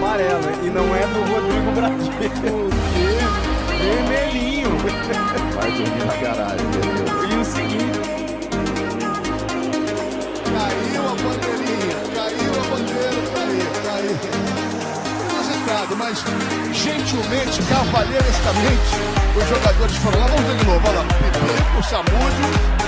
amarela e não é do Rodrigo Brasil. Vermelhinho. Vai dormir na garagem, beleza? E o seguinte. Caiu a bandeirinha, caiu a bandeira, caiu. Inusitado, mas gentilmente, cavalheirescamente, os jogadores foram lá. Vamos ver de novo, olha lá. Pepe, o Samúdio.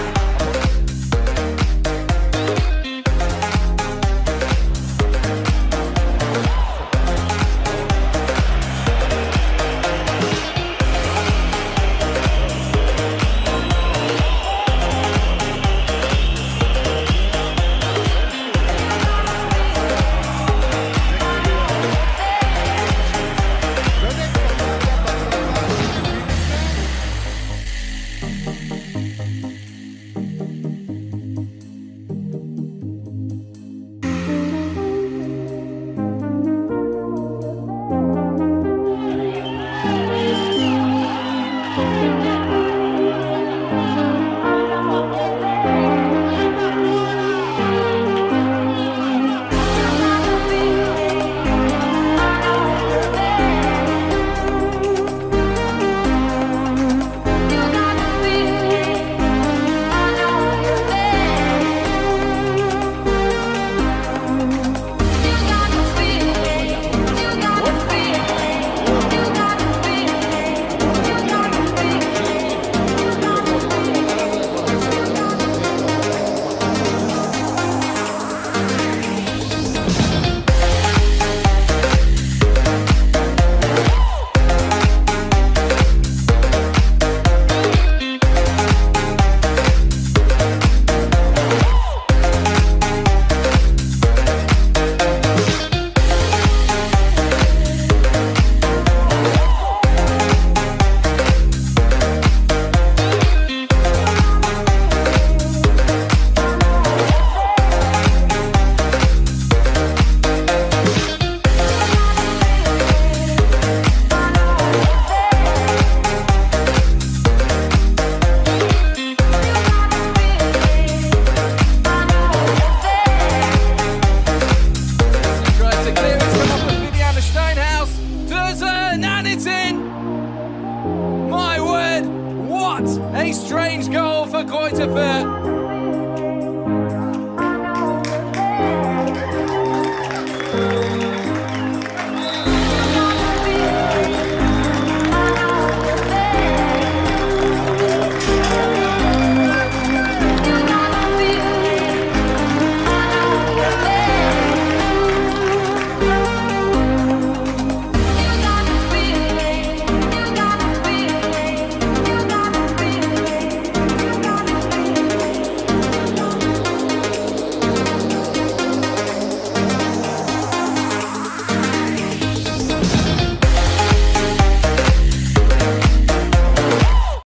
It's a strange goal for Goitafeer.